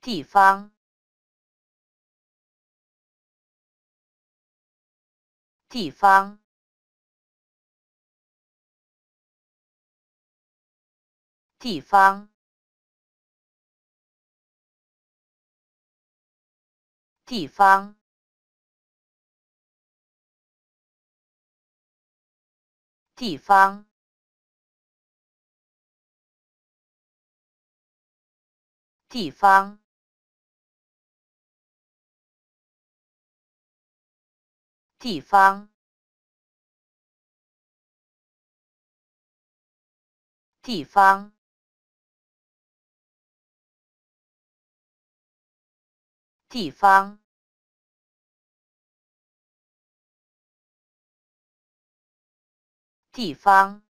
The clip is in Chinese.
地方，地方，地方，地方，地方。 地方，地方，地方，地方，地方。